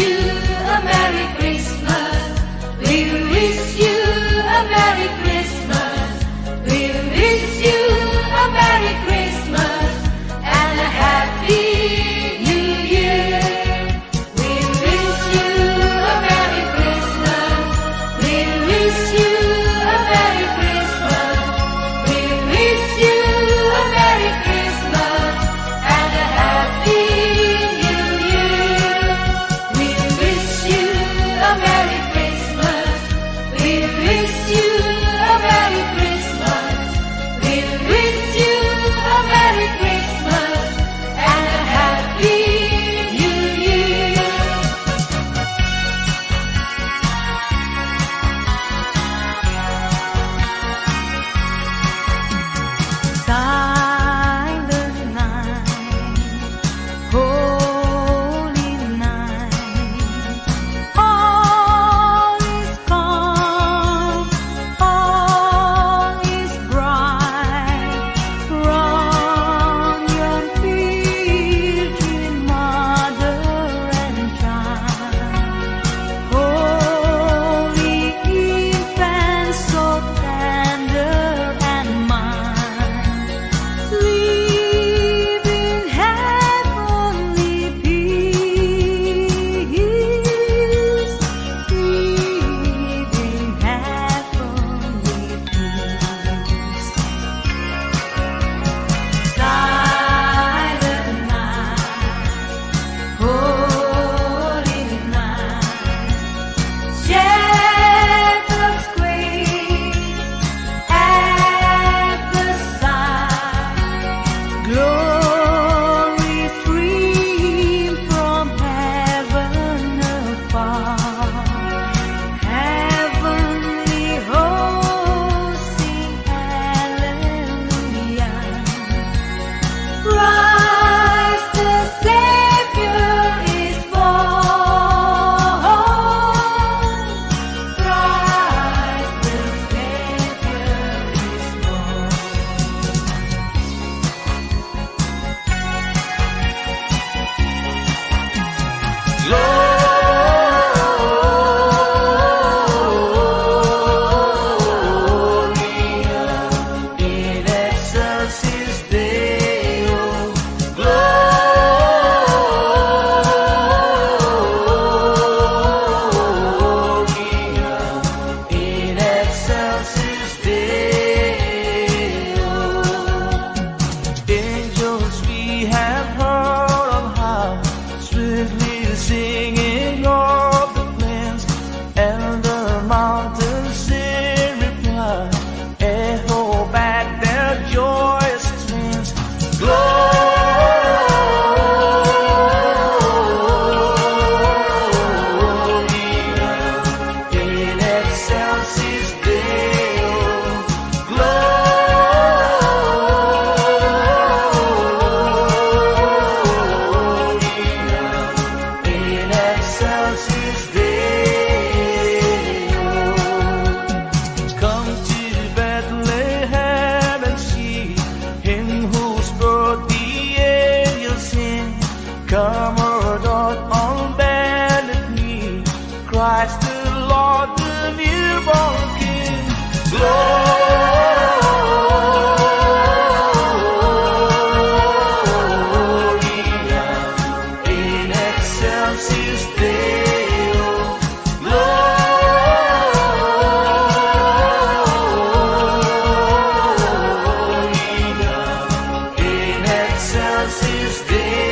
you a Merry Christmas. We'll wish you a Merry Christmas. We'll wish you a Merry Christmas and a Happy New Year. We'll wish you a Merry Christmas. We'll wish you a Merry Christmas. We'll wish you a Merry Christmas and a Happy New Year. We'll wish you a Merry Christmas. We'll wish you a Merry Christmas. We'll wish you a Merry Christmas and a Happy New Year. Silent night, holy night, all is calm, all is bright. From yon field between mother and child, holy infant, so tender and mild. Sleep in heavenly peace. Sleep in heavenly peace. Silent night, holy night, shepherds quake at the sound. Glory stream from heaven afar. Heavenly hosts sing hallelujah. Christ the Savior is born. Christ the Savior is born. Gloria in excelsis Deo. Gloria in excelsis Deo. Angels we have heard of how swiftly singing of the plains, and the mountains in reply echo back their joyous strains. Gloria in excelsis Deo. Gloria in excelsis Deo. Come to Bethlehem and see him whose birth the angels sing. Come, O Lord, on bended knee, Christ the Lord, the newborn King. Gloria in excelsis Deo. Gloria in excelsis Deo.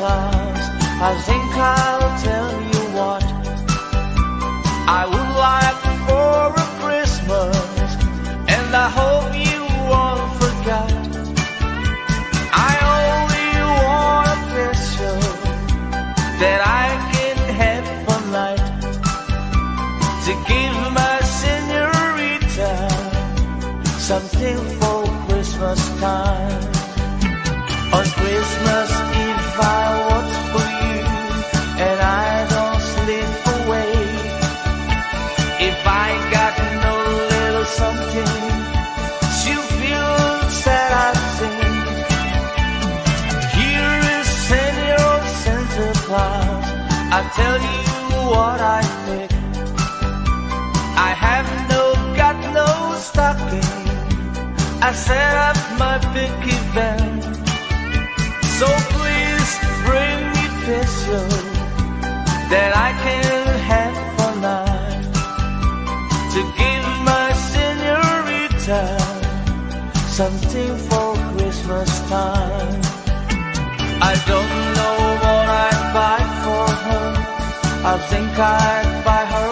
clouds. I think I'll tell you what I would like for a Christmas, and I hope you all forgot. I only want a picture that I can have for light, to give my senorita something for Christmas time. On Christmas Eve I watch for you, and I don't slip away. If I got no little something, she feels that I sing. Here is Senior old Santa Claus, I tell you what I think. I have got no stocking, I set up my big event. So please bring me pictures that I can have for life, to give my senorita something for Christmas time. I don't know what I'd buy for her. I think I'd buy her